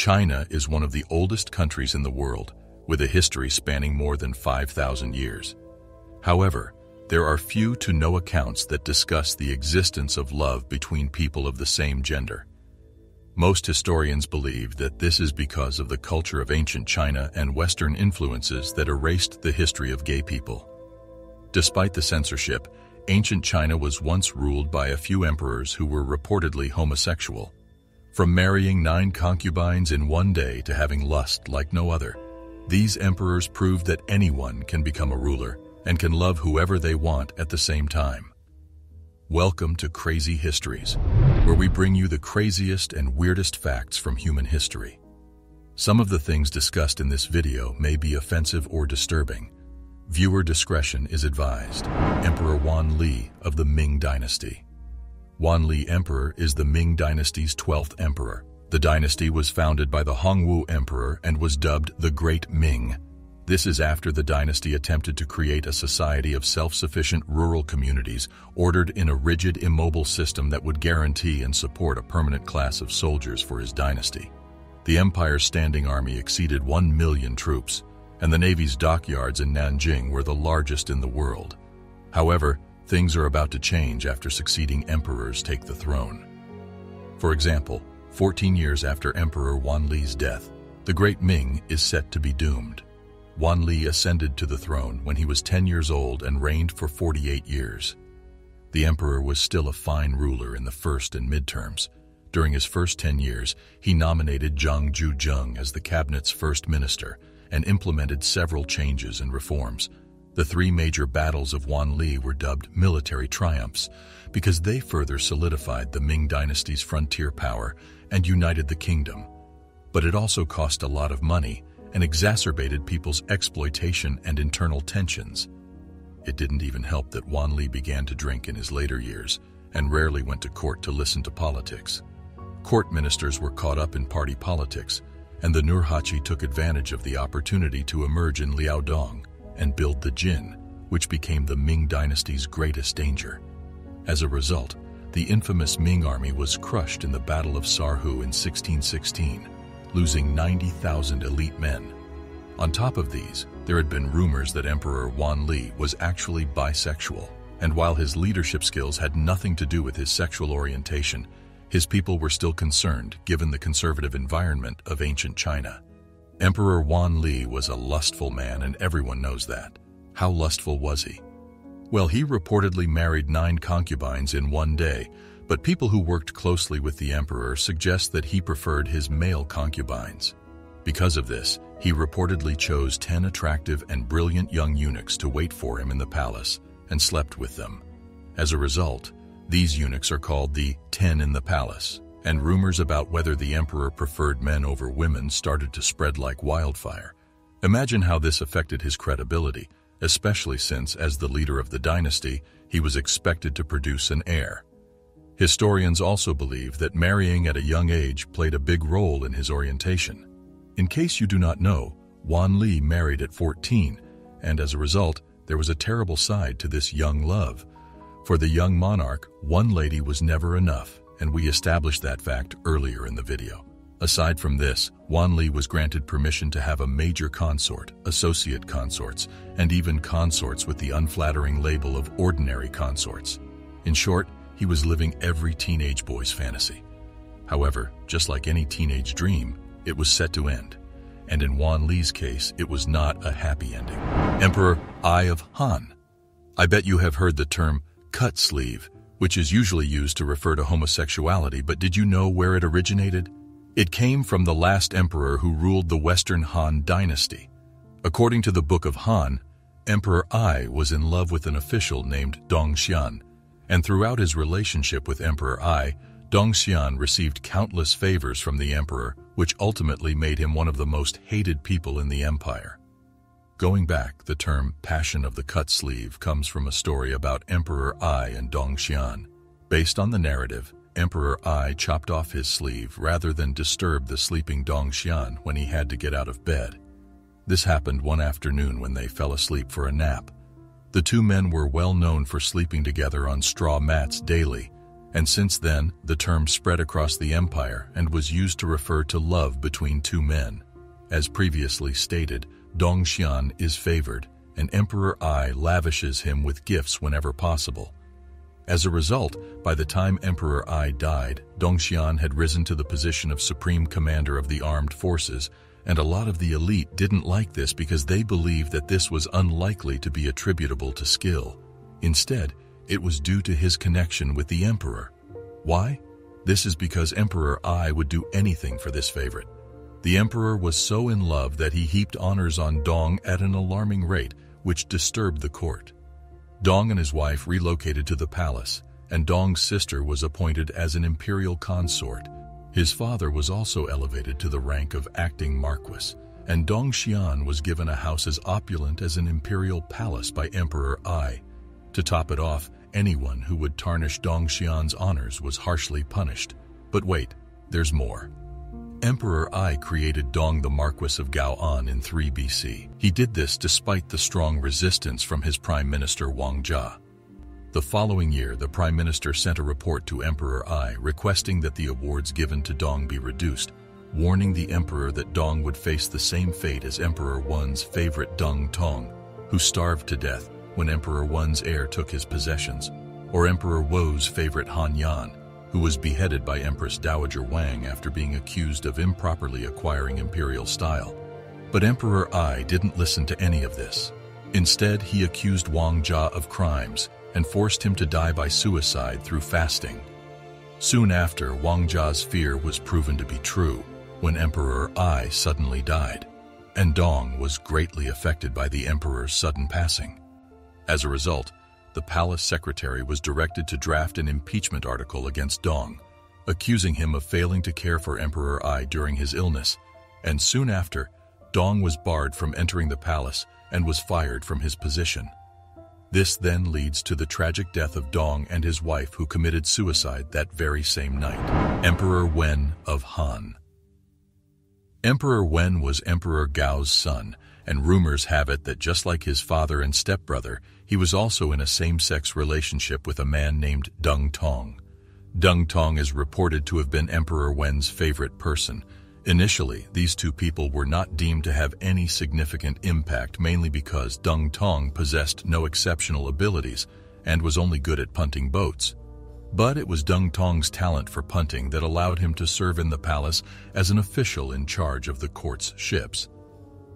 China is one of the oldest countries in the world, with a history spanning more than 5,000 years. However, there are few to no accounts that discuss the existence of love between people of the same gender. Most historians believe that this is because of the culture of ancient China and Western influences that erased the history of gay people. Despite the censorship, ancient China was once ruled by a few emperors who were reportedly homosexual, from marrying 9 concubines in one day to having lust like no other. These emperors proved that anyone can become a ruler and can love whoever they want at the same time. Welcome to Crazy Histories, where we bring you the craziest and weirdest facts from human history. Some of the things discussed in this video may be offensive or disturbing. Viewer discretion is advised. Emperor Wanli of the Ming Dynasty. Wanli Emperor is the Ming Dynasty's 12th emperor. The dynasty was founded by the Hongwu Emperor and was dubbed the Great Ming. This is after the dynasty attempted to create a society of self-sufficient rural communities ordered in a rigid, immobile system that would guarantee and support a permanent class of soldiers for his dynasty. The empire's standing army exceeded 1,000,000 troops, and the navy's dockyards in Nanjing were the largest in the world. However, things are about to change after succeeding emperors take the throne. For example, 14 years after Emperor Wanli's death, the Great Ming is set to be doomed. Wanli ascended to the throne when he was 10 years old and reigned for 48 years. The emperor was still a fine ruler in the first and midterms. During his first 10 years, he nominated Zhang Juzheng as the cabinet's first minister and implemented several changes and reforms. The 3 major battles of Wanli were dubbed military triumphs because they further solidified the Ming Dynasty's frontier power and united the kingdom. But it also cost a lot of money and exacerbated people's exploitation and internal tensions. It didn't even help that Wanli began to drink in his later years and rarely went to court to listen to politics. Court ministers were caught up in party politics, and the Nurhachi took advantage of the opportunity to emerge in Liaodong and build the Jin, which became the Ming Dynasty's greatest danger. As a result, the infamous Ming army was crushed in the Battle of Sarhu in 1616, losing 90,000 elite men. On top of these, there had been rumors that Emperor Wanli was actually bisexual, and while his leadership skills had nothing to do with his sexual orientation, his people were still concerned given the conservative environment of ancient China. Emperor Wanli was a lustful man, and everyone knows that. How lustful was he? Well, he reportedly married 9 concubines in one day, but people who worked closely with the emperor suggest that he preferred his male concubines. Because of this, he reportedly chose 10 attractive and brilliant young eunuchs to wait for him in the palace and slept with them. As a result, these eunuchs are called the 10 in the palace, and rumors about whether the emperor preferred men over women started to spread like wildfire. Imagine how this affected his credibility, especially since, as the leader of the dynasty, he was expected to produce an heir. Historians also believe that marrying at a young age played a big role in his orientation. In case you do not know, Wanli married at 14, and as a result, there was a terrible side to this young love. For the young monarch, one lady was never enough, and we established that fact earlier in the video. Aside from this, Wanli was granted permission to have a major consort, associate consorts, and even consorts with the unflattering label of ordinary consorts. In short, he was living every teenage boy's fantasy. However, just like any teenage dream, it was set to end. And in Wanli's case, it was not a happy ending. Emperor Ai of Han. I bet you have heard the term cut sleeve, which is usually used to refer to homosexuality, but did you know where it originated? It came from the last emperor who ruled the Western Han dynasty. According to the Book of Han, Emperor Ai was in love with an official named Dong Xian, and throughout his relationship with Emperor Ai, Dong Xian received countless favors from the emperor, which ultimately made him one of the most hated people in the empire. Going back, the term Passion of the Cut Sleeve comes from a story about Emperor Ai and Dong Xian. Based on the narrative, Emperor Ai chopped off his sleeve rather than disturb the sleeping Dong Xian when he had to get out of bed. This happened one afternoon when they fell asleep for a nap. The two men were well known for sleeping together on straw mats daily, and since then, the term spread across the empire and was used to refer to love between two men. As previously stated, Dong Xian is favored, and Emperor Ai lavishes him with gifts whenever possible. As a result, by the time Emperor Ai died, Dong Xian had risen to the position of supreme commander of the armed forces, and a lot of the elite didn't like this because they believed that this was unlikely to be attributable to skill. Instead, it was due to his connection with the emperor. Why? This is because Emperor Ai would do anything for this favorite. The emperor was so in love that he heaped honors on Dong at an alarming rate, which disturbed the court. Dong and his wife relocated to the palace, and Dong's sister was appointed as an imperial consort. His father was also elevated to the rank of acting marquis, and Dong Xian was given a house as opulent as an imperial palace by Emperor Ai. To top it off, anyone who would tarnish Dong Xian's honors was harshly punished. But wait, there's more. Emperor Ai created Dong the Marquis of Gao'an in 3 BC. He did this despite the strong resistance from his Prime Minister Wang Jia. The following year, the Prime Minister sent a report to Emperor Ai requesting that the awards given to Dong be reduced, warning the emperor that Dong would face the same fate as Emperor Wen's favorite Deng Tong, who starved to death when Emperor Wen's heir took his possessions, or Emperor Wo's favorite Han Yan, who was beheaded by Empress Dowager Wang after being accused of improperly acquiring imperial style. But Emperor Ai didn't listen to any of this. Instead, he accused Wang Jia of crimes and forced him to die by suicide through fasting. Soon after, Wang Jia's fear was proven to be true when Emperor Ai suddenly died, and Dong was greatly affected by the emperor's sudden passing. As a result, the palace secretary was directed to draft an impeachment article against Dong, accusing him of failing to care for Emperor Ai during his illness, and soon after, Dong was barred from entering the palace and was fired from his position. This then leads to the tragic death of Dong and his wife, who committed suicide that very same night. Emperor Wen of Han. Emperor Wen was Emperor Gao's son, and rumors have it that just like his father and stepbrother, he was also in a same-sex relationship with a man named Deng Tong. Deng Tong is reported to have been Emperor Wen's favorite person. Initially, these two people were not deemed to have any significant impact, mainly because Deng Tong possessed no exceptional abilities and was only good at punting boats. But it was Deng Tong's talent for punting that allowed him to serve in the palace as an official in charge of the court's ships.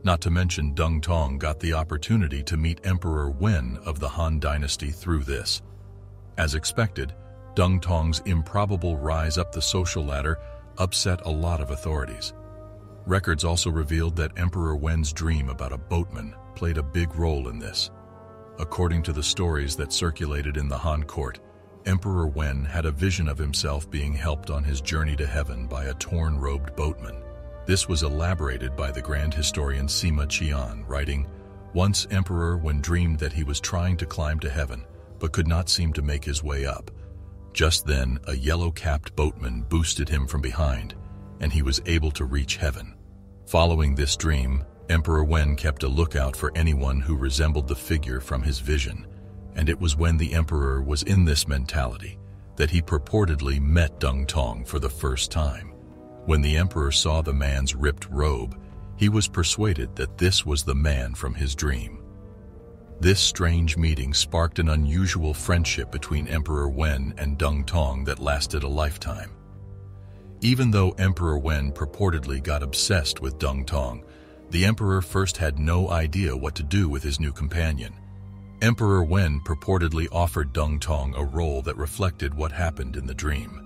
Not to mention, Deng Tong got the opportunity to meet Emperor Wen of the Han Dynasty through this. As expected, Deng Tong's improbable rise up the social ladder upset a lot of authorities. Records also revealed that Emperor Wen's dream about a boatman played a big role in this. According to the stories that circulated in the Han court, Emperor Wen had a vision of himself being helped on his journey to heaven by a torn-robed boatman. This was elaborated by the grand historian Sima Qian, writing, "Once Emperor Wen dreamed that he was trying to climb to heaven, but could not seem to make his way up. Just then, a yellow-capped boatman boosted him from behind, and he was able to reach heaven. Following this dream, Emperor Wen kept a lookout for anyone who resembled the figure from his vision, and it was when the emperor was in this mentality that he purportedly met Deng Tong for the first time. When the emperor saw the man's ripped robe, he was persuaded that this was the man from his dream." This strange meeting sparked an unusual friendship between Emperor Wen and Deng Tong that lasted a lifetime. Even though Emperor Wen purportedly got obsessed with Deng Tong, the emperor first had no idea what to do with his new companion. Emperor Wen purportedly offered Deng Tong a role that reflected what happened in the dream.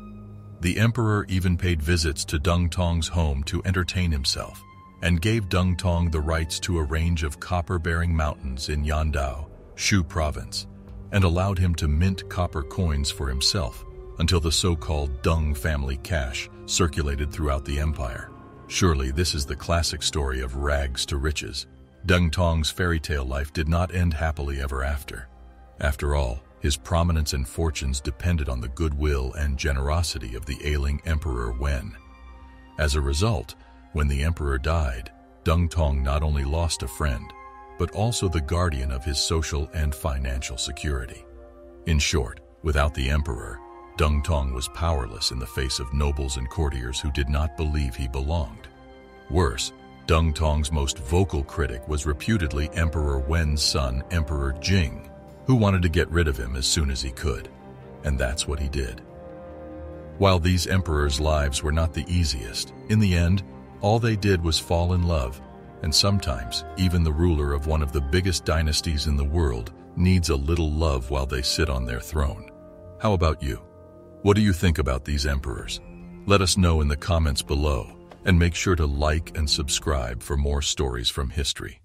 The emperor even paid visits to Deng Tong's home to entertain himself, and gave Deng Tong the rights to a range of copper-bearing mountains in Yandao, Shu province, and allowed him to mint copper coins for himself until the so-called Deng family cash circulated throughout the empire. Surely this is the classic story of rags to riches. Deng Tong's fairy tale life did not end happily ever after. After all, his prominence and fortunes depended on the goodwill and generosity of the ailing Emperor Wen. As a result, when the emperor died, Deng Tong not only lost a friend, but also the guardian of his social and financial security. In short, without the emperor, Deng Tong was powerless in the face of nobles and courtiers who did not believe he belonged. Worse, Deng Tong's most vocal critic was reputedly Emperor Wen's son, Emperor Jing, who wanted to get rid of him as soon as he could. And that's what he did. While these emperors' lives were not the easiest, in the end, all they did was fall in love, and sometimes even the ruler of one of the biggest dynasties in the world needs a little love while they sit on their throne. How about you? What do you think about these emperors? Let us know in the comments below, and make sure to like and subscribe for more stories from history.